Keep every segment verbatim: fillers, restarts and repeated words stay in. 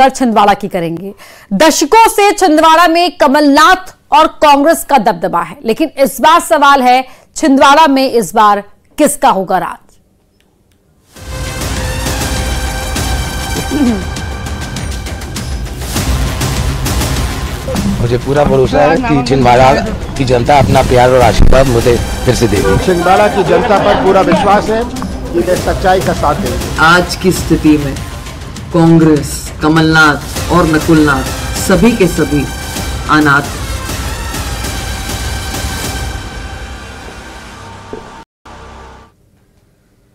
छिंदवाड़ा की करेंगे। दशकों से छिंदवाड़ा में कमलनाथ और कांग्रेस का दबदबा है, लेकिन इस बार सवाल है छिंदवाड़ा में इस बार किसका होगा राज। मुझे पूरा भरोसा है कि छिंदवाड़ा की जनता अपना प्यार और आशीर्वाद मुझे फिर से देगी। छिंदवाड़ा की जनता पर पूरा विश्वास है कि वे सच्चाई का साथ देंगे। आज की स्थिति में कांग्रेस, कमलनाथ और नकुलनाथ सभी के सभी अनाथ।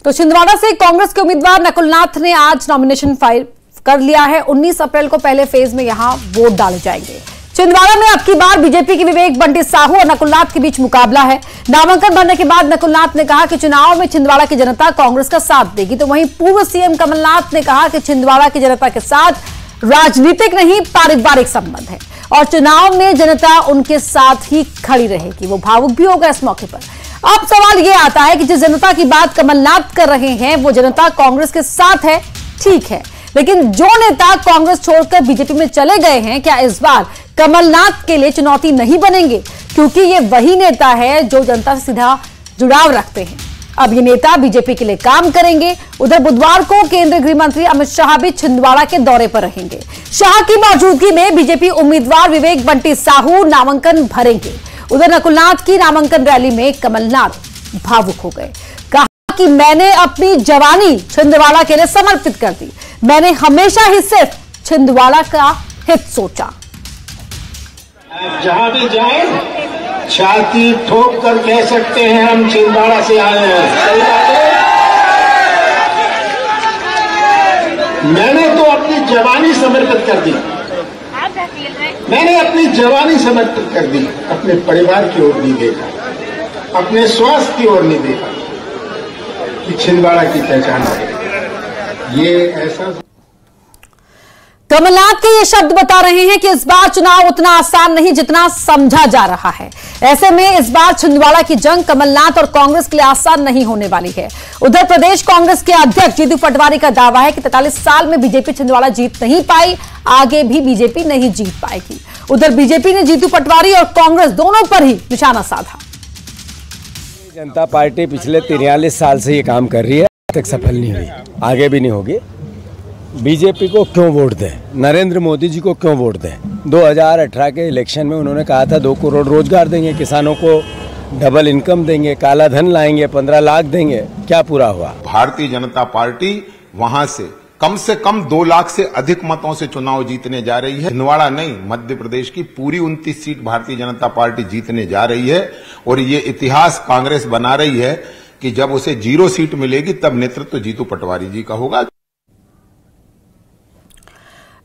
तो छिंदवाड़ा से कांग्रेस के उम्मीदवार नकुलनाथ ने आज नॉमिनेशन फाइल कर लिया है। उन्नीस अप्रैल को पहले फेज में यहां वोट डाले जाएंगे। छिंदवाड़ा में अब की बार बीजेपी के विवेक बंटी साहू और नकुलनाथ के बीच मुकाबला है। नामांकन भरने के बाद नकुलनाथ ने कहा कि चुनाव में छिंदवाड़ा की जनता कांग्रेस का साथ देगी, तो वहीं पूर्व सीएम कमलनाथ ने कहा कि छिंदवाड़ा की जनता के साथ राजनीतिक नहीं पारिवारिक संबंध है और चुनाव में जनता उनके साथ ही खड़ी रहेगी। वो भावुक भी होगा इस मौके पर। अब सवाल ये आता है कि जिस जनता की बात कमलनाथ कर रहे हैं वो जनता कांग्रेस के साथ है, ठीक है, लेकिन जो नेता कांग्रेस छोड़कर बीजेपी में चले गए हैं क्या इस बार कमलनाथ के लिए चुनौती नहीं बनेंगे, क्योंकि ये वही नेता है जो जनता से सीधा जुड़ाव रखते हैं। अब ये नेता बीजेपी के लिए काम करेंगे। उधर बुधवार को केंद्रीय गृह मंत्री अमित शाह भी छिंदवाड़ा के दौरे पर रहेंगे। शाह की मौजूदगी में बीजेपी उम्मीदवार विवेक बंटी साहू नामांकन भरेंगे। उधर नकुलनाथ की नामांकन रैली में कमलनाथ भावुक हो गए। कहा कि मैंने अपनी जवानी छिंदवाड़ा के लिए समर्पित कर दी, मैंने हमेशा ही सिर्फ छिंदवाड़ा का हित सोचा। आप जहाँ भी जाए छाती ठोक कर कह सकते हैं हम छिंदवाड़ा से आए हैं। सही बात है। मैंने तो अपनी जवानी समर्पित कर दी, मैंने अपनी जवानी समर्पित कर दी, अपने परिवार की ओर नहीं देखा, अपने स्वास्थ्य की ओर नहीं देखा कि छिंदवाड़ा की पहचान है। ये ऐसा कमलनाथ के ये शब्द बता रहे हैं कि इस बार चुनाव उतना आसान नहीं जितना समझा जा रहा है। ऐसे में इस बार छिंदवाड़ा की जंग कमलनाथ और कांग्रेस के लिए आसान नहीं होने वाली है। उधर प्रदेश कांग्रेस के अध्यक्ष जीतू पटवारी का दावा है कि तैंतालीस साल में बीजेपी छिंदवाड़ा जीत नहीं पाई, आगे भी बीजेपी नहीं जीत पाएगी। उधर बीजेपी ने जीतू पटवारी और कांग्रेस दोनों पर ही निशाना साधा। जनता पार्टी पिछले तिरालीस साल से ये काम कर रही है, तक सफल नहीं हुई, आगे भी नहीं होगी। बीजेपी को क्यों वोट दें, नरेंद्र मोदी जी को क्यों वोट दें? दो हज़ार अठारह के इलेक्शन में उन्होंने कहा था दो करोड़ रोजगार देंगे, किसानों को डबल इनकम देंगे, काला धन लाएंगे, पंद्रह लाख देंगे। क्या पूरा हुआ? भारतीय जनता पार्टी वहां से कम से कम दो लाख से अधिक मतों से चुनाव जीतने जा रही है। छिंदवाड़ा नहीं, मध्य प्रदेश की पूरी उनतीस सीट भारतीय जनता पार्टी जीतने जा रही है। और ये इतिहास कांग्रेस बना रही है कि जब उसे जीरो सीट मिलेगी तब नेतृत्व जीतू पटवारी जी का होगा।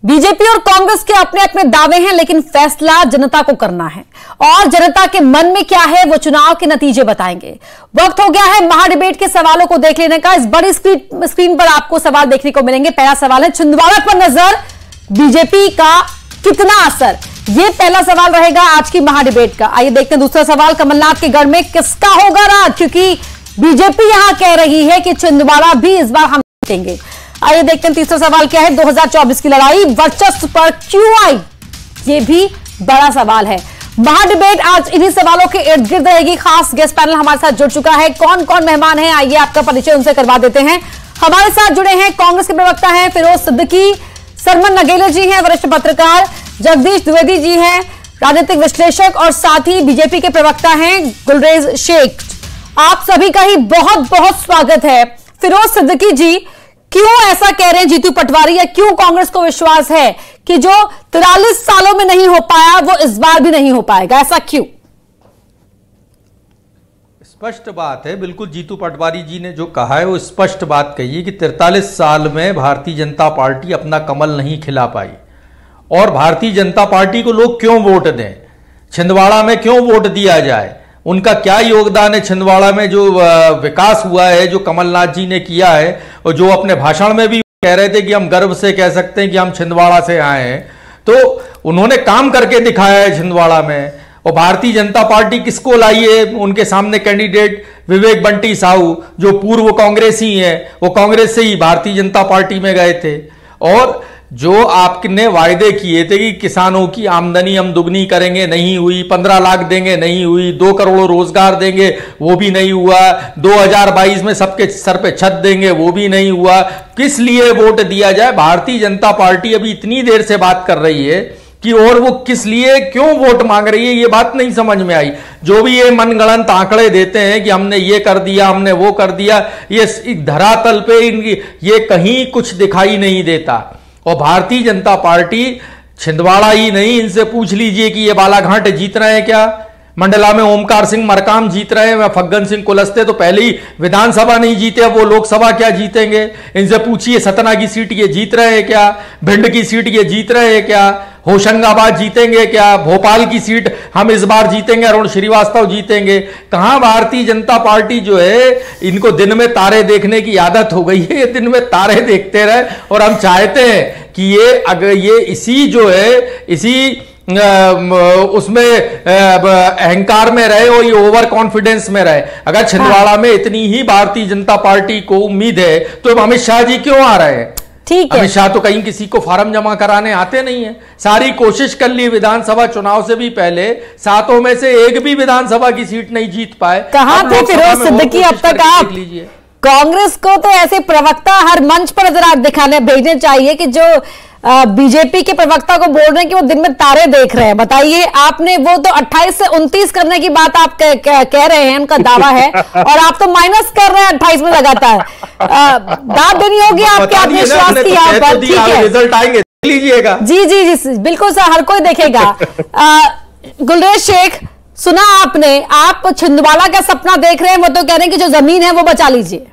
बीजेपी और कांग्रेस के अपने अपने दावे हैं, लेकिन फैसला जनता को करना है और जनता के मन में क्या है वो चुनाव के नतीजे बताएंगे। वक्त हो गया है महाडिबेट के सवालों को देख लेने का। इस बड़ी स्क्रीन स्क्रीन पर आपको सवाल देखने को मिलेंगे। पहला सवाल है, छिंदवाड़ा पर नजर बीजेपी का कितना असर? ये पहला सवाल रहेगा आज की महाडिबेट का। आइए देखते हैं दूसरा सवाल, कमलनाथ के गढ़ में किसका होगा राज, क्योंकि बीजेपी यहाँ कह रही है कि छिंदवाड़ा भी इस बार हम जीतेंगे। आइए देखते हैं तीसरा सवाल क्या है, दो हज़ार चौबीस की लड़ाई वर्चस्व पर क्यों आई? ये भी बड़ा सवाल है। महाडिबेट आज इन्हीं सवालों के इर्द गिर्द रहेगी। खास गेस्ट पैनल हमारे साथ जुड़ चुका है। कौन कौन मेहमान हैं, आइए आपका परिचय उनसे करवा देते हैं। हमारे साथ जुड़े हैं कांग्रेस के प्रवक्ता हैं फिरोज सिद्दीकी, सरमन नगेले जी हैं वरिष्ठ पत्रकार, जगदीश द्विवेदी जी हैं राजनीतिक विश्लेषक और साथ ही बीजेपी के प्रवक्ता हैं गुलरेज शेख। आप सभी का ही बहुत बहुत स्वागत है। फिरोज सिद्दीकी जी, क्यों ऐसा कह रहे हैं जीतू पटवारी, या क्यों कांग्रेस को विश्वास है कि जो तिरालीस सालों में नहीं हो पाया वो इस बार भी नहीं हो पाएगा, ऐसा क्यों? स्पष्ट बात है, बिल्कुल जीतू पटवारी जी ने जो कहा है वो स्पष्ट बात कही है कि तिरतालीस साल में भारतीय जनता पार्टी अपना कमल नहीं खिला पाई और भारतीय जनता पार्टी को लोग क्यों वोट दें, छिंदवाड़ा में क्यों वोट दिया जाए, उनका क्या योगदान है छिंदवाड़ा में, जो विकास हुआ है जो कमलनाथ जी ने किया है और जो अपने भाषण में भी कह रहे थे कि हम गर्व से कह सकते हैं कि हम छिंदवाड़ा से आए हैं, तो उन्होंने काम करके दिखाया है छिंदवाड़ा में। और भारतीय जनता पार्टी किसको लाई है, उनके सामने कैंडिडेट विवेक बंटी साहू जो पूर्व कांग्रेसी हैं, वो कांग्रेस से ही भारतीय जनता पार्टी में गए थे और जो आपने वायदे किए थे कि किसानों की आमदनी हम दुगनी करेंगे, नहीं हुई, पंद्रह लाख देंगे, नहीं हुई, दो करोड़ रोजगार देंगे, वो भी नहीं हुआ, दो हज़ार बाईस में सबके सर पे छत देंगे, वो भी नहीं हुआ। किस लिए वोट दिया जाए? भारतीय जनता पार्टी अभी इतनी देर से बात कर रही है कि और वो किस लिए क्यों वोट मांग रही है, ये बात नहीं समझ में आई। जो भी ये मनगढ़ंत आंकड़े देते हैं कि हमने ये कर दिया, हमने वो कर दिया, ये धरातल पे इनकी ये कहीं कुछ दिखाई नहीं देता। और भारतीय जनता पार्टी छिंदवाड़ा ही नहीं, इनसे पूछ लीजिए कि ये बालाघाट जीत रहे हैं क्या, मंडला में ओमकार सिंह मरकाम जीत रहे हैं, फग्गन सिंह कुलस्ते तो पहले ही विधानसभा नहीं जीते, अब वो लोकसभा क्या जीतेंगे। इनसे पूछिए सतना की सीट ये जीत रहे हैं क्या, भिंड की सीट ये जीत रहे हैं क्या, होशंगाबाद जीतेंगे क्या, भोपाल की सीट हम इस बार जीतेंगे, अरुण श्रीवास्तव जीतेंगे। कहाँ भारतीय जनता पार्टी जो है, इनको दिन में तारे देखने की आदत हो गई है, ये दिन में तारे देखते रहे। और हम चाहते हैं कि ये अगर ये इसी जो है इसी उसमें अहंकार में रहे और ये ओवर कॉन्फिडेंस में रहे। अगर छिंदवाड़ा में इतनी ही भारतीय जनता पार्टी को उम्मीद है तो अमित शाह जी क्यों आ रहे हैं? ठीक है, अमित शाह तो कहीं किसी को फार्म जमा कराने आते नहीं है। सारी कोशिश कर ली, विधानसभा चुनाव से भी पहले सातों में से एक भी विधानसभा की सीट नहीं जीत पाए। कहां थे फिरोज सिद्दीकी अब तक? आप कांग्रेस को तो ऐसे प्रवक्ता हर मंच पर जरा दिखाने भेजने चाहिए कि जो बीजेपी के प्रवक्ता को बोल रहे हैं कि वो दिन में तारे देख रहे हैं। बताइए, आपने वो तो अट्ठाईस से उनतीस करने की बात आप कह, कह, कह रहे हैं, उनका दावा है, और आप तो माइनस कर रहे हैं अट्ठाईस में लगातार। बात देनी होगी आपके आत्मविश्वास की यहाँ पर। ठीक है, रिजल्ट आएंगे, लीजिएगा। जी जी जी बिल्कुल सर, हर कोई देखेगा। गुलरेज शेख, सुना आपने, आप छिंदवाड़ा का सपना देख रहे हैं, वो तो कह रहे हैं कि जो जमीन है वो बचा लीजिए।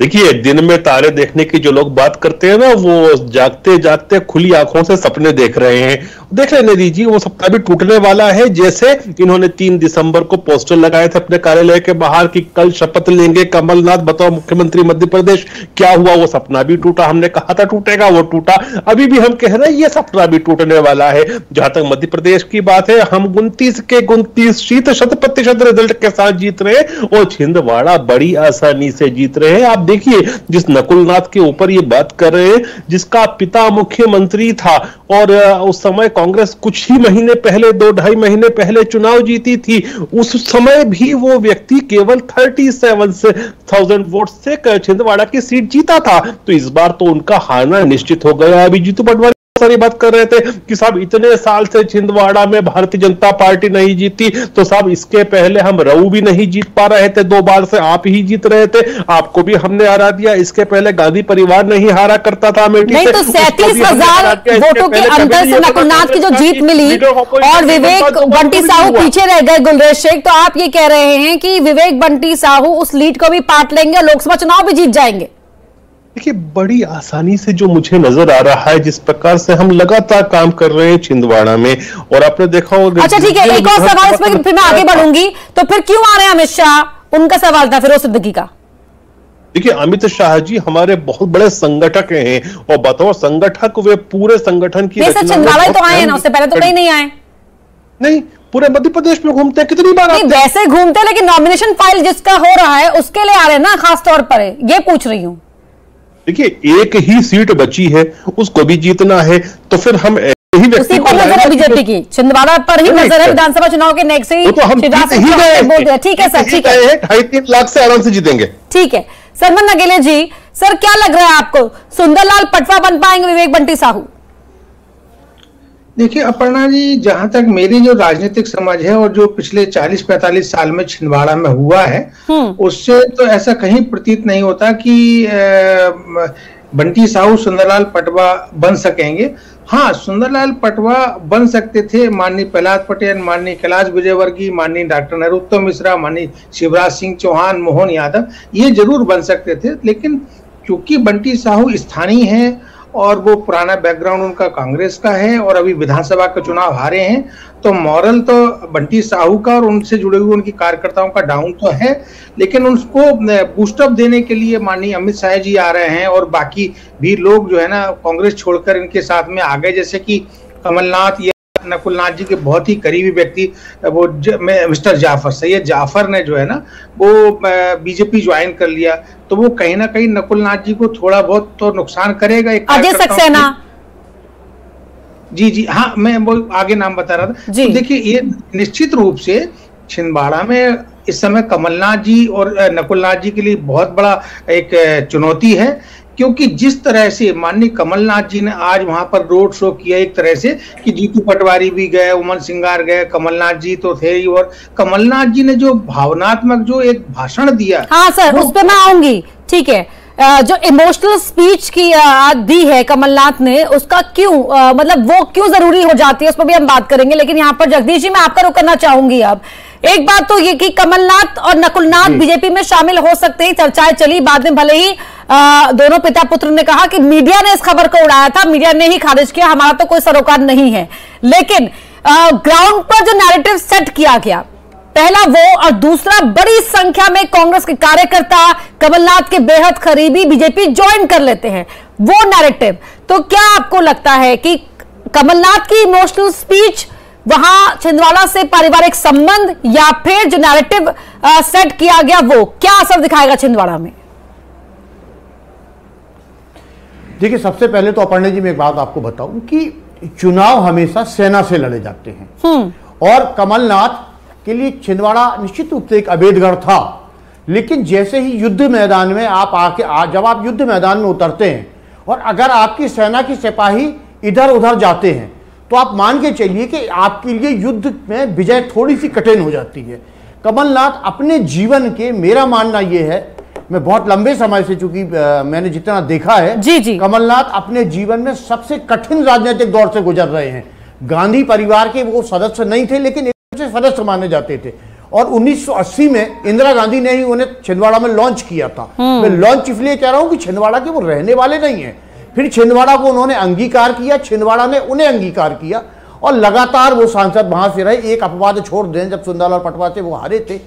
देखिए, दिन में तारे देखने की जो लोग बात करते हैं ना, वो जागते जागते खुली आंखों से सपने देख रहे हैं। देख लेने दीजिए, वो सपना भी टूटने वाला है। जैसे इन्होंने तीन दिसंबर को पोस्टर लगाए थे अपने कार्यालय के बाहर कि कल शपथ लेंगे कमलनाथ, बताओ मुख्यमंत्री मध्य प्रदेश। क्या हुआ? वो सपना भी टूटा। हमने कहा था टूटेगा, वो टूटा। अभी भी हम कह रहे हैं ये सपना भी टूटने वाला है। जहां तक मध्य प्रदेश की बात है, हम उनतीस के उनतीस सीट शत प्रतिशत रिजल्ट के साथ जीत रहे हैं और छिंदवाड़ा बड़ी आसानी से जीत रहे हैं। आप देखिए, जिस नकुलनाथ के ऊपर ये बात कर रहे हैं, जिसका पिता मुख्यमंत्री था और उस समय कांग्रेस कुछ ही महीने पहले, दो ढाई महीने पहले चुनाव जीती थी, उस समय भी वो व्यक्ति केवल सैंतीस हज़ार वोट से छिंदवाड़ा की सीट जीता था। तो इस बार तो उनका हारना निश्चित हो गया। अभी जीतू पटवारी सारी बात कर रहे थे कि साहब इतने साल से छिंदवाड़ा में भारतीय जनता पार्टी नहीं जीती, तो साहब इसके पहले हम रऊ भी नहीं जीत पा रहे थे, दो बार से आप ही जीत रहे थे, आपको भी हमने हरा दिया। इसके पहले गांधी परिवार नहीं हारा करता था अमेठी से। तो सैंतीस हजार वोटों के अंतर से नकुलनाथ की जो जीत मिली और विवेक बंटी साहू पीछे रह गए। गुलरेज शेख, तो आप ये कह रहे हैं कि विवेक बंटी साहू उस लीड को भी पाट लेंगे और लोकसभा चुनाव भी जीत जाएंगे? देखिए, बड़ी आसानी से जो मुझे नजर आ रहा है, जिस प्रकार से हम लगातार काम कर रहे हैं छिंदवाड़ा में, और आपने देखा होगा। अच्छा ठीक है, एक और सवाल इसमें फिर मैं आगे बढ़ूंगी, तो फिर क्यों आ रहे हैं अमित शाह, उनका सवाल था फिरोज सिद्दीकी का। देखिए, अमित शाह जी हमारे बहुत बड़े संगठक हैं और बताओ संगठक, वे पूरे संगठन की छिंदवाड़ा तो आए ना, उससे पहले तो कहीं नहीं आए। नहीं, पूरे मध्य प्रदेश में घूमते हैं, कितनी बार वैसे घूमते हैं, लेकिन नॉमिनेशन फाइल जिसका हो रहा है उसके लिए आ रहे हैं ना, खासतौर पर ये पूछ रही हूँ। देखिए, एक ही सीट बची है, उसको भी जीतना है, तो फिर हम यही व्यक्ति को नजर है बीजेपी की, छिंदवाड़ा पर ही नजर है विधानसभा चुनाव के नेक्स्ट ही। तो हम जीत ठीक है सर, ठीक है, ढाई तीन लाख से आराम से जीतेंगे। ठीक है, सरमन नगेले जी, सर क्या लग रहा है आपको, सुंदरलाल पटवा बन पाएंगे विवेक बंटी साहू? देखिए अपर्णा जी, जहां तक मेरी जो राजनीतिक समझ है और जो पिछले चालीस पैंतालीस साल में छिंदवाड़ा में हुआ है, उससे तो ऐसा कहीं प्रतीत नहीं होता कि बंटी साहू सुंदरलाल पटवा बन सकेंगे। हाँ, सुंदरलाल पटवा बन सकते थे माननीय प्रहलाद पटेल, माननीय कैलाश विजयवर्गीय, माननीय डॉक्टर नरोत्तम मिश्रा, माननीय शिवराज सिंह चौहान, मोहन यादव, ये जरूर बन सकते थे। लेकिन चूंकि बंटी साहू स्थानीय है और वो पुराना बैकग्राउंड उनका कांग्रेस का है और अभी विधानसभा का चुनाव हारे हैं, तो मॉरल तो बंटी साहू का और उनसे जुड़े हुए उनकी कार्यकर्ताओं का डाउन तो है, लेकिन उनको बूस्टअप देने के लिए माननीय अमित शाह जी आ रहे हैं और बाकी भी लोग जो है ना कांग्रेस छोड़कर इनके साथ में आ गए, जैसे कि कमलनाथ या नकुलनाथ जी के बहुत ही करीबी व्यक्ति वो मिस्टर जाफर, सैयद जाफर ने जो है ना वो बीजेपी ज्वाइन कर लिया, तो वो कहीं ना कहीं नकुलनाथ जी को थोड़ा बहुत तो नुकसान करेगा। अजय सक्सेना जी जी हाँ, मैं वो आगे नाम बता रहा था। तो देखिए ये निश्चित रूप से छिंदवाड़ा में इस समय कमलनाथ जी और नकुलनाथ जी के लिए बहुत बड़ा एक चुनौती है, क्योंकि जिस तरह से माननीय कमलनाथ जी ने आज वहां पर रोड शो किया एक तरह से कि जीतू पटवारी भी गए, उमन सिंगार गए, कमलनाथ जी तो थे ही, और कमलनाथ जी ने जो भावनात्मक जो एक भाषण दिया। हाँ सर, उस पर मैं आऊंगी, ठीक है। जो इमोशनल स्पीच की दी है कमलनाथ ने, उसका क्यों मतलब वो क्यों जरूरी हो जाती है, उस पर भी हम बात करेंगे। लेकिन यहाँ पर जगदीश जी मैं आपका रुकना चाहूंगी। अब एक बात तो ये कि कमलनाथ और नकुलनाथ बीजेपी में शामिल हो सकते ही चर्चाएं चली, बाद में भले ही आ, दोनों पिता पुत्र ने कहा कि मीडिया ने इस खबर को उड़ाया था, मीडिया ने ही खारिज किया, हमारा तो कोई सरोकार नहीं है। लेकिन ग्राउंड पर जो नैरेटिव सेट किया गया, पहला वो, और दूसरा बड़ी संख्या में कांग्रेस के कार्यकर्ता कमलनाथ के बेहद करीबी बीजेपी ज्वाइन कर लेते हैं, वो नैरेटिव। तो क्या आपको लगता है कि कमलनाथ की इमोशनल स्पीच, वहां छिंदवाड़ा से पारिवारिक संबंध, या फिर जो नैरेटिव सेट किया गया वो क्या असर दिखाएगा छिंदवाड़ा में? देखिए सबसे पहले तो अपर्णा जी मैं एक बात आपको बताऊं कि चुनाव हमेशा सेना से लड़े जाते हैं, और कमलनाथ के लिए छिंदवाड़ा निश्चित रूप से एक अभेदगढ़ था। लेकिन जैसे ही युद्ध मैदान में आप आके आ, जब आप युद्ध मैदान में उतरते हैं और अगर आपकी सेना की सिपाही इधर उधर जाते हैं तो आप मान के चलिए कि आपके लिए युद्ध में विजय थोड़ी सी कठिन हो जाती है। कमलनाथ अपने जीवन के, मेरा मानना यह है, मैं बहुत लंबे समय से चूंकि मैंने जितना देखा है जी जी। कमलनाथ अपने जीवन में सबसे कठिन राजनीतिक दौर से गुजर रहे हैं। गांधी परिवार के वो सदस्य नहीं थे लेकिन सदस्य माने जाते थे, और उन्नीस सौ अस्सी में इंदिरा गांधी ने ही उन्हें छिंदवाड़ा में लॉन्च किया था। मैं लॉन्च इसलिए कह रहा हूं कि छिंदवाड़ा के वो रहने वाले नहीं हैं। फिर छिंदवाड़ा को उन्होंने अंगीकार किया, छिंदवाड़ा ने उन्हें अंगीकार किया, और लगातार वो सांसद वहां से रहे। एक अपवाद छोड़ दें, जब सुंदरलाल पटवा से वो हारे थे,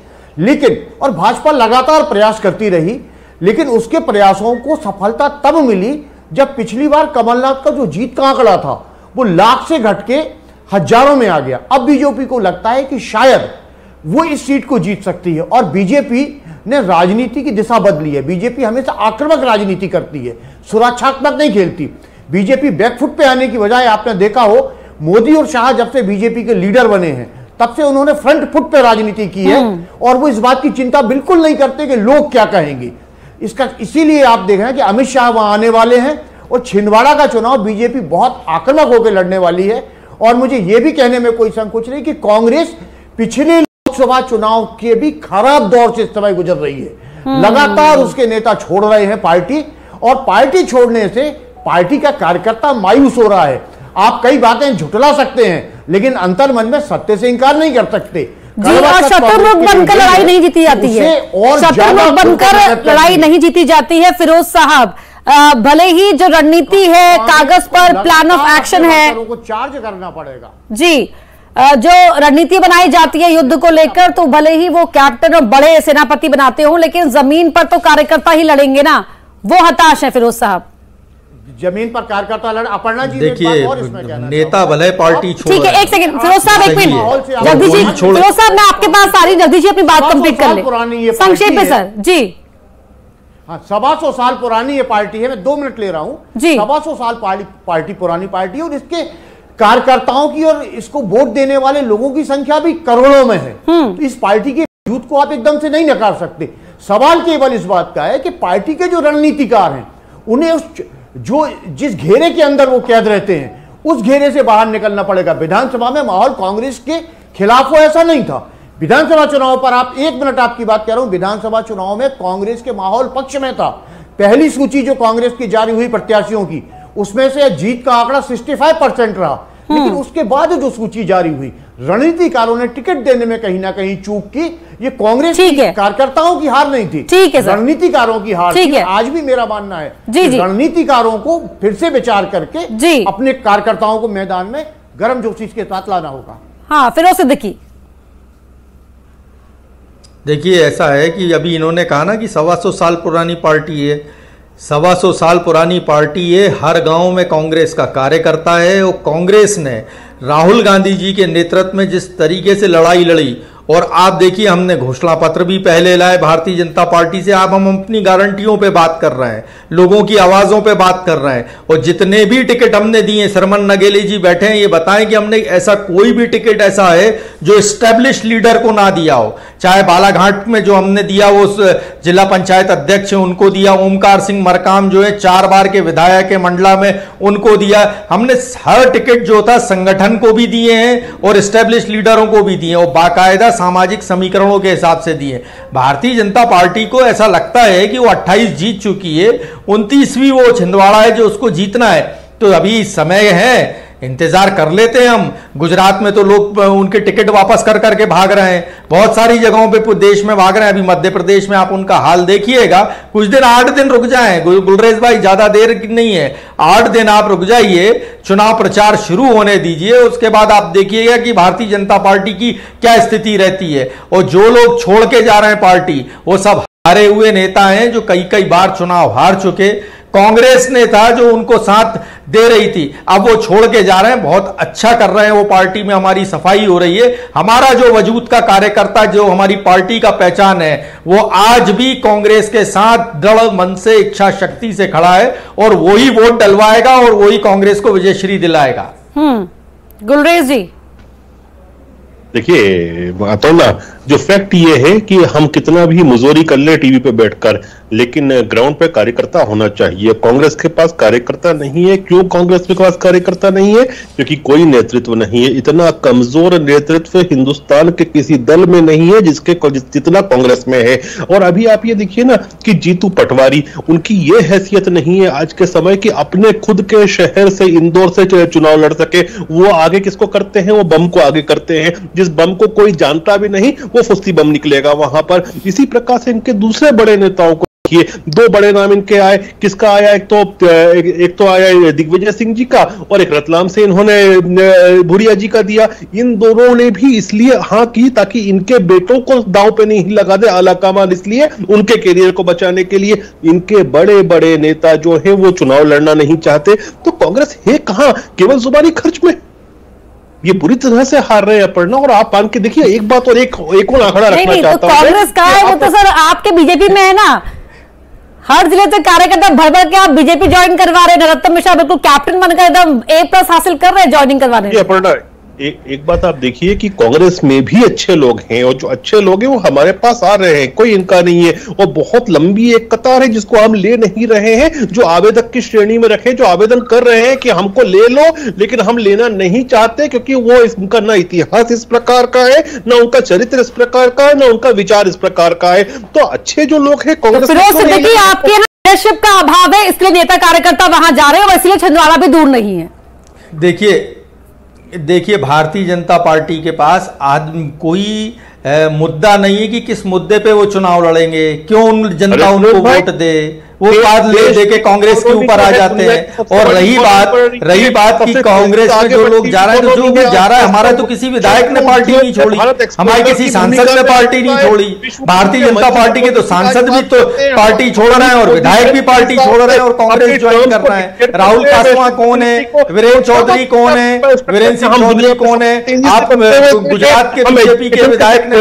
लेकिन और भाजपा लगातार प्रयास करती रही, लेकिन उसके प्रयासों को सफलता तब मिली जब पिछली बार कमलनाथ का जो जीत का आंकड़ा था वो लाख से घट के हजारों में आ गया। अब बीजेपी को लगता है कि शायद वो इस सीट को जीत सकती है, और बीजेपी ने राजनीति की दिशा बदली है। बीजेपी हमेशा आक्रामक राजनीति करती है, सुरक्षात्मक नहीं खेलती। बीजेपी बैकफुट पे आने की बजाय, आपने देखा हो मोदी और शाह जब से बीजेपी के लीडर बने हैं तब से उन्होंने फ्रंट फुट पे राजनीति की है, और वो इस बात की चिंता बिल्कुल नहीं करते कि लोग क्या कहेंगे। इसका इसीलिए आप देख रहे हैं कि अमित शाह वहां आने वाले हैं, और छिंदवाड़ा का चुनाव बीजेपी बहुत आक्रामक होकर लड़ने वाली है। और मुझे यह भी कहने में कोई संकोच नहीं कि कांग्रेस पिछले लोकसभा चुनाव के भी खराब दौर से इस समय गुजर रही है। लगातार उसके नेता छोड़ रहे हैं पार्टी, और पार्टी छोड़ने से पार्टी का कार्यकर्ता मायूस हो रहा है। आप कई बातें झुटला सकते हैं लेकिन अंतर्मन में सत्य से इंकार नहीं कर सकते। शत्रुमुख बनकर लड़ाई नहीं जीती जाती है, और शत्रुमुख बनकर लड़ाई नहीं जीती जाती है। फिरोज साहब, भले ही जो रणनीति है कागज पर प्लान ऑफ एक्शन है, को चार्ज करना पड़ेगा जी, जो रणनीति बनाई जाती है युद्ध को लेकर, तो भले ही वो कैप्टन और बड़े सेनापति बनाते हो, लेकिन जमीन पर तो कार्यकर्ता ही लड़ेंगे ना, वो हताश है फिरोज साहब। जमीन पर कार्यकर्ता लड़, अपर्णा जी देखिए नेता भले पार्टी छोड़, ठीक है एक सेकंड फिरोज साहब, एक मिनट जगदीश जी, फिरोज साहब मैं आपके पास आ रही, जगदीश जी अपनी बात कंप्लीट कर ले संक्षेप में सर जी। हाँ, सवा सौ साल पुरानी ये पार्टी है, मैं दो मिनट ले रहा हूँ। सवा सौ साल पार्टी पुरानी पार्टी है, और इसके कार्यकर्ताओं की और इसको वोट देने वाले लोगों की संख्या भी करोड़ों में है। तो इस पार्टी के वजूद को आप एकदम से नहीं नकार सकते। सवाल केवल इस बात का है कि पार्टी के जो रणनीतिकार हैं उन्हें उस जो जिस घेरे के अंदर वो कैद रहते हैं उस घेरे से बाहर निकलना पड़ेगा। विधानसभा में माहौल कांग्रेस के खिलाफ हो ऐसा नहीं था। विधानसभा चुनाव पर आप एक मिनट आपकी बात कह रहा हूं, विधानसभा चुनाव में कांग्रेस के माहौल पक्ष में था। पहली सूची जो कांग्रेस की जारी हुई प्रत्याशियों की, उसमें से जीत का आंकड़ा पैंसठ परसेंट रहा, लेकिन उसके बाद जो सूची जारी हुई रणनीतिकारों ने टिकट देने में कहीं ना कहीं चूक की। ये कांग्रेस कार्यकर्ताओं की हार नहीं थी, रणनीतिकारों की हार थी। आज भी मेरा मानना है रणनीतिकारों को फिर से विचार करके अपने कार्यकर्ताओं को मैदान में गर्म जोशी के साथ लाना होगा। हाँ फिरोज सिद्दीकी। देखिए ऐसा है कि अभी इन्होंने कहा ना कि सवा सौ साल पुरानी पार्टी है, सवा सौ साल पुरानी पार्टी है, हर गांव में कांग्रेस का कार्यकर्ता है। और कांग्रेस ने राहुल गांधी जी के नेतृत्व में जिस तरीके से लड़ाई लड़ी, और आप देखिए हमने घोषणा पत्र भी पहले लाए भारतीय जनता पार्टी से। आप हम अपनी गारंटियों पे बात कर रहे हैं, लोगों की आवाज़ों पे बात कर रहे हैं। और जितने भी टिकट हमने दिए, सरमन नगेले जी बैठे हैं, ये बताएं कि हमने ऐसा कोई भी टिकट ऐसा है जो एस्टेब्लिश लीडर को ना दिया हो। चाहे बालाघाट में जो हमने दिया, वो जिला पंचायत अध्यक्ष हैं उनको दिया, ओमकार सिंह मरकाम जो है चार बार के विधायक है मंडला में, उनको दिया। हमने हर टिकट जो था संगठन को भी दिए हैं और एस्टेब्लिश लीडरों को भी दिए, और बाकायदा सामाजिक समीकरणों के हिसाब से दिए। भारतीय जनता पार्टी को ऐसा लगता है कि वो अट्ठाईस जीत चुकी है, उनतीसवीं वो छिंदवाड़ा है जो उसको जीतना है। तो अभी समय है, इंतजार कर लेते हैं हम। गुजरात में तो लोग उनके टिकट वापस कर करके भाग रहे हैं, बहुत सारी जगहों पे पूरे देश में भाग रहे हैं। अभी मध्य प्रदेश में आप उनका हाल देखिएगा। कुछ दिन, आठ दिन रुक जाएं गुलरेज भाई, ज्यादा देर नहीं है, आठ दिन आप रुक जाइए, चुनाव प्रचार शुरू होने दीजिए। उसके बाद आप देखिएगा कि भारतीय जनता पार्टी की क्या स्थिति रहती है। और जो लोग छोड़ के जा रहे हैं पार्टी, वो सब हारे हुए नेता हैं जो कई कई बार चुनाव हार चुके। कांग्रेस ने था जो उनको साथ दे रही थी, अब वो छोड़ के जा रहे हैं। बहुत अच्छा कर रहे हैं वो, पार्टी में हमारी सफाई हो रही है। हमारा जो वजूद का कार्यकर्ता, जो हमारी पार्टी का पहचान है, वो आज भी कांग्रेस के साथ दृढ़ मन से, इच्छा शक्ति से खड़ा है, और वही वोट डलवाएगा और वही कांग्रेस को विजयश्री दिलाएगा। हम्म, गुलरेज जी देखिए, बताओ ना, जो फैक्ट ये है कि हम कितना भी मुजोरी कर ले टीवी पे बैठकर, लेकिन ग्राउंड पे कार्यकर्ता होना चाहिए। कांग्रेस के पास कार्यकर्ता नहीं है। क्यों कांग्रेस के पास कार्यकर्ता नहीं है? क्योंकि कोई नेतृत्व नहीं है। इतना कमजोर नेतृत्व हिंदुस्तान के किसी दल में नहीं है जिसके जितना कांग्रेस में है। और अभी आप ये देखिए ना कि जीतू पटवारी, उनकी ये हैसियत नहीं है आज के समय की अपने खुद के शहर से, इंदौर से चुनाव लड़ सके। वो आगे किसको करते हैं? वो बम को आगे करते हैं, जिस बम को कोई जानता भी नहीं, वो फुस्ती बम निकलेगा वहां पर। इसी प्रकार से इनके दूसरे बड़े नेताओं को, दो बड़े नाम इनके आए, किसका आया? एक तो एक, एक तो आया दिग्विजय सिंह जी का, और एक रतलाम से इन्होंने भुरिया जी का दिया। इन दोनों ने भी इसलिए हाँ की ताकि इनके बेटों को दांव पे नहीं लगा दे आला कमान, इसलिए उनके करियर को बचाने के लिए। इनके बड़े बड़े नेता जो है वो चुनाव लड़ना नहीं चाहते। तो कांग्रेस है कहां? केवल जुबानी खर्च में ये पूरी तरह से हार रहे हैं पढ़ना। और आप मान के देखिए, एक बात और एक एक और आंकड़ा रखना चाहता हूं, कांग्रेस का है वो तो सर आपके बीजेपी में है ना, हर जिले से कार्यकर्ता भर भर के आप बीजेपी ज्वाइन करवा रहे हैं। नरोत्तम मिश्रा बिल्कुल कैप्टन बनकर एकदम ए प्लस हासिल कर रहे हैं ज्वाइनिंग करवाने। पढ़ना एक एक बात आप देखिए कि कांग्रेस में भी अच्छे लोग हैं, और जो अच्छे लोग हैं वो हमारे पास आ रहे हैं, कोई इनका नहीं है। और बहुत लंबी एक कतार है जिसको हम ले नहीं रहे हैं, जो आवेदक की श्रेणी में रखे, जो आवेदन कर रहे हैं कि हमको ले लो, लेकिन हम लेना नहीं चाहते क्योंकि वो उनका ना इतिहास इस प्रकार का है, ना उनका चरित्र इस प्रकार का है, ना उनका विचार इस प्रकार का है। तो अच्छे जो लोग हैं कांग्रेस में, आपके लीडरशिप का अभाव है, इसलिए नेता कार्यकर्ता वहां जा रहे हैं, और इसलिए छिंदवाड़ा भी दूर नहीं है। देखिए देखिए भारतीय जनता पार्टी के पास आदमी कोई ए, मुद्दा नहीं है कि किस मुद्दे पे वो चुनाव लड़ेंगे, क्यों जनता उनको वोट दे, वो बात ले दे के कांग्रेस के ऊपर आ जाते हैं। और रही बात रही बात की कांग्रेस में जो लोग जा रहे हैं, जो भी जा रहा है, हमारा तो किसी विधायक ने पार्टी नहीं छोड़ी, हमारे किसी सांसद ने पार्टी नहीं छोड़ी। भारतीय जनता पार्टी के तो सांसद भी तो पार्टी छोड़ रहे हैं, और विधायक भी पार्टी छोड़ रहे हैं, और कांग्रेस ज्वाइन कर रहे हैं। राहुल कासवां कौन है, वीरेंद्र चौधरी कौन है, वीरेंद्र सिंह चौधरी कौन है? आप गुजरात के बीजेपी के विधायक ने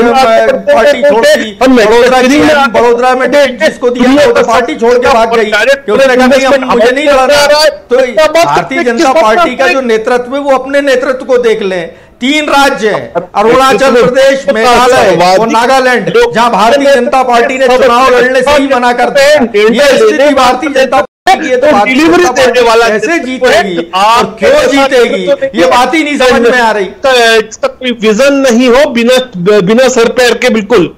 पार्टी छोड़ दी, बड़ोदरा में जिसको दिया तो पार्टी छोड़ भाग गई, क्योंकि मुझे नहीं लड़ा। तो भारतीय जनता पार्टी का जो नेतृत्व है वो अपने नेतृत्व को देख लें। तीन राज्य हैं, अरुणाचल प्रदेश, मेघालय और नागालैंड, जहां भारतीय जनता पार्टी ने चुनाव लड़ने से ही मना कर दिया। ये स्थिति भारतीय जनता पार्टी है, तो डिलीवरी देने वाला कैसे जीतेगी, आप क्यों जीतेगी, ये बात ही नहीं समझ में आ रही। विजन नहीं हो, बिना बिना सर पैर के बिल्कुल।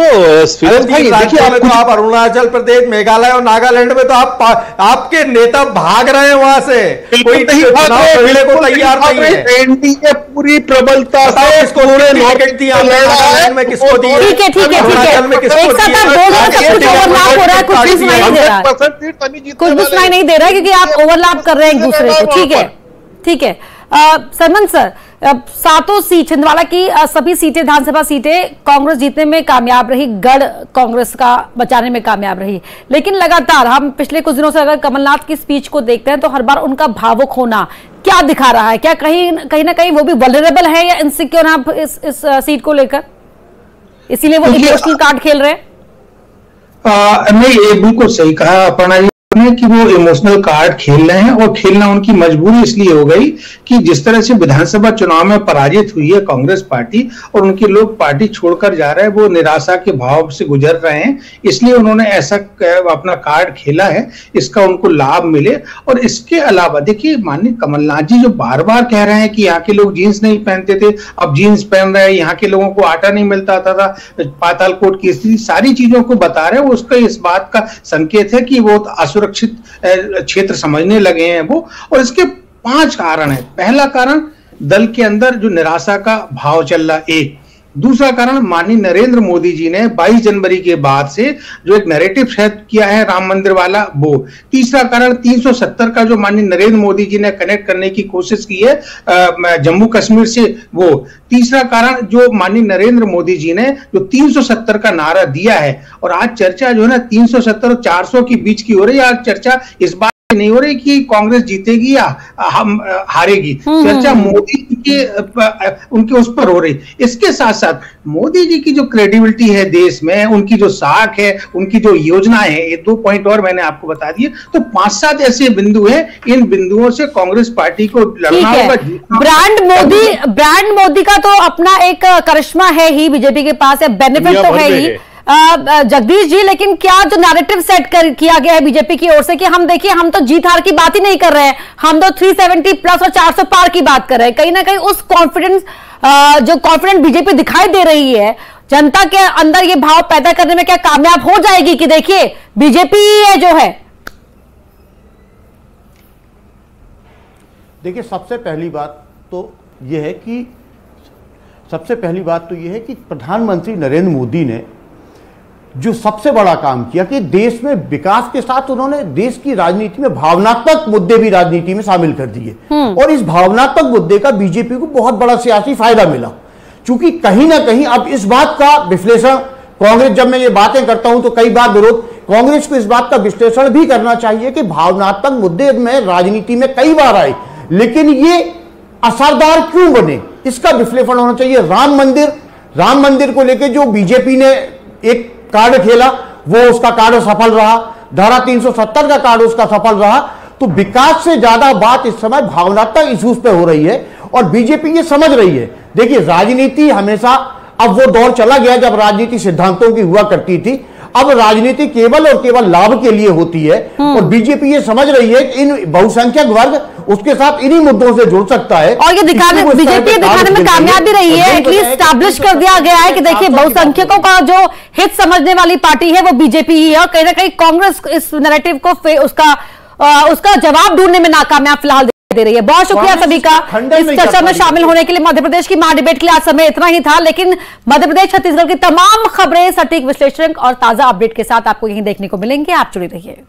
तो भाई देखिए, आप आप अरुणाचल प्रदेश, मेघालय और नागालैंड में तो आप आपके नेता भाग रहे हैं वहां से, कोई नहीं भाग रहे को तैयार नहीं है। एनडीए पूरी प्रबलता से इसको पूरे नॉकेट दिया, नागालैंड में किसको दिया, ठीक है ठीक है अरुणाचल में किसको दिया, कुछ भी सुनाई नहीं दे रहा क्योंकि आप ओवरलैप कर रहे हैं एक दूसरे को। ठीक है ठीक है सरमन सर, सातों सीट, छिंदवाड़ा की सभी सीटें, विधानसभा सीटें कांग्रेस जीतने में कामयाब रही, गढ़ कांग्रेस का बचाने में कामयाब रही, लेकिन लगातार हम पिछले कुछ दिनों से अगर कमलनाथ की स्पीच को देखते हैं तो हर बार उनका भावुक होना क्या दिखा रहा है? क्या कहीं कहीं ना कहीं वो भी वल्नरेबल है या इनसिक्योर है इस, इस सीट को लेकर, इसीलिए वो इमोशनल कार्ड खेल रहे हैं? नहीं, ये बिल्कुल सही कहा अपना कि वो इमोशनल कार्ड खेल रहे हैं, और खेलना उनकी मजबूरी इसलिए हो गई कि जिस तरह से विधानसभा चुनाव में पराजित हुई है कांग्रेस पार्टी और उनके लोग पार्टी छोड़कर जा रहे हैं, वो निराशा के भाव से गुजर रहे हैं, इसलिए उन्होंने ऐसा अपना कार्ड खेला है, इसका उनको लाभ मिले। और इसके अलावा देखिए माननीय कमलनाथ जी जो बार बार कह रहे हैं कि यहाँ के लोग जीन्स नहीं पहनते थे, अब जीन्स पहन रहे हैं, यहाँ के लोगों को आटा नहीं मिलता था, पातालकोट की स्थिति, सारी चीजों को बता रहे हैं, उसका इस बात का संकेत है कि वो सुरक्षित क्षेत्र समझने लगे हैं वो। और इसके पांच कारण हैं। पहला कारण दल के अंदर जो निराशा का भाव चल रहा, एक। दूसरा कारण माननीय नरेंद्र मोदी जी ने बाईस जनवरी के बाद से जो एक नैरेटिव सेट किया है राम मंदिर वाला, वो। तीसरा कारण तीन सौ सत्तर का जो माननीय नरेंद्र मोदी जी ने कनेक्ट करने की कोशिश की है जम्मू कश्मीर से, वो। तीसरा कारण जो माननीय नरेंद्र मोदी जी ने जो तीन सौ सत्तर का नारा दिया है, और आज चर्चा जो है ना तीन सौ सत्तर और चार सौ के बीच की हो रही है, आज चर्चा इस बात नहीं हो रही कि कांग्रेस जीतेगी या हम हारेगी, चर्चा मोदी के उनके उस पर हो रही। इसके साथ साथ मोदी जी की जो क्रेडिबिलिटी है देश में, उनकी जो साख है, उनकी जो योजनाएं हैं, ये दो पॉइंट और मैंने आपको बता दिए। तो पांच सात ऐसे बिंदु हैं, इन बिंदुओं से कांग्रेस पार्टी को लड़ना होगा। ब्रांड मोदी, ब्रांड मोदी का तो अपना एक करिश्मा है ही बीजेपी के पास, है बेनिफिट तो है ही जगदीश जी, लेकिन क्या जो नैरेटिव सेट कर किया गया है बीजेपी की ओर से कि हम देखिए हम तो जीत हार की बात ही नहीं कर रहे हैं, हम तो तीन सौ सत्तर प्लस और चार सौ पार की बात कर रहे हैं, कहीं ना कहीं उस कॉन्फिडेंस जो कॉन्फिडेंट बीजेपी दिखाई दे रही है जनता के अंदर, ये भाव पैदा करने में क्या कामयाब हो जाएगी कि देखिए बीजेपी है जो है? देखिए सबसे पहली बात तो यह है कि सबसे पहली बात तो यह है कि प्रधानमंत्री नरेंद्र मोदी ने जो सबसे बड़ा काम किया कि देश में विकास के साथ उन्होंने देश की राजनीति में भावनात्मक मुद्दे भी राजनीति में शामिल कर दिए, और इस भावनात्मक मुद्दे का बीजेपी को बहुत बड़ा सियासी फायदा मिला। क्योंकि कहीं ना कहीं अब इस बात का विश्लेषण कांग्रेस, जब मैं ये बातें करता हूं तो कई बार विरोध, कांग्रेस को इस बात का विश्लेषण भी करना चाहिए कि भावनात्मक मुद्दे में राजनीति में कई बार आए लेकिन ये असरदार क्यों बने, इसका विश्लेषण होना चाहिए। राम मंदिर, राम मंदिर को लेकर जो बीजेपी ने एक कार्ड खेला वो उसका कार्ड सफल रहा, धारा तीन सौ सत्तर का कार्ड उसका सफल रहा। तो विकास से ज्यादा बात इस समय भावनात्मक इश्यूज पे हो रही है, और बीजेपी ये समझ रही है। देखिए राजनीति हमेशा, अब वो दौर चला गया जब राजनीति सिद्धांतों की हुआ करती थी, अब राजनीति केवल और केवल लाभ के लिए होती है, और बीजेपी ये समझ रही है कि इन बहुसंख्यक वर्ग उसके साथ इन्हीं मुद्दों से जुड़ सकता है, और ये दिखाने बीजेपी दिखाने में कामयाब भी रही है। एटलीस्ट एस्टैब्लिश कर दिया गया है कि देखिए बहुसंख्यकों का जो हित समझने वाली पार्टी है वो बीजेपी ही है, और कहीं ना कहीं कांग्रेस इस नैरेटिव को उसका उसका जवाब ढूंढने में नाकामयाब फिलहाल दे रही है। बहुत शुक्रिया सभी का इस चर्चा में शामिल होने के लिए। मध्य प्रदेश की महा डिबेट के लिए आज समय इतना ही था, लेकिन मध्य प्रदेश छत्तीसगढ़ की तमाम खबरें, सटीक विश्लेषण और ताजा अपडेट के साथ आपको यहीं देखने को मिलेंगे। आप जुड़े रहिए।